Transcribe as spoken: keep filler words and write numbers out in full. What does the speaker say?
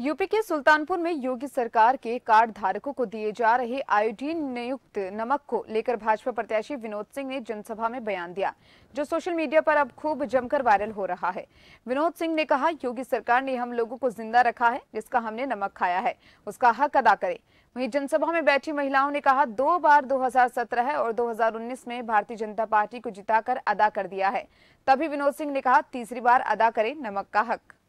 UP के सुल्तानपुर में योगी सरकार के कार्ड धारकों को दिए जा रहे आयोडीन युक्त नमक को लेकर भाजपा प्रत्याशी विनोद सिंह ने जनसभा में बयान दिया, जो सोशल मीडिया पर अब खूब जमकर वायरल हो रहा है। विनोद सिंह ने कहा, योगी सरकार ने हम लोगों को जिंदा रखा है, जिसका हमने नमक खाया है उसका हक अदा करे। वहीं जनसभा में बैठी महिलाओं ने कहा, दो बार दो हज़ार सत्रह और दो हज़ार उन्नीस में भारतीय जनता पार्टी को जिताकर अदा कर दिया है, तभी विनोद सिंह ने कहा तीसरी बार अदा करे नमक का हक।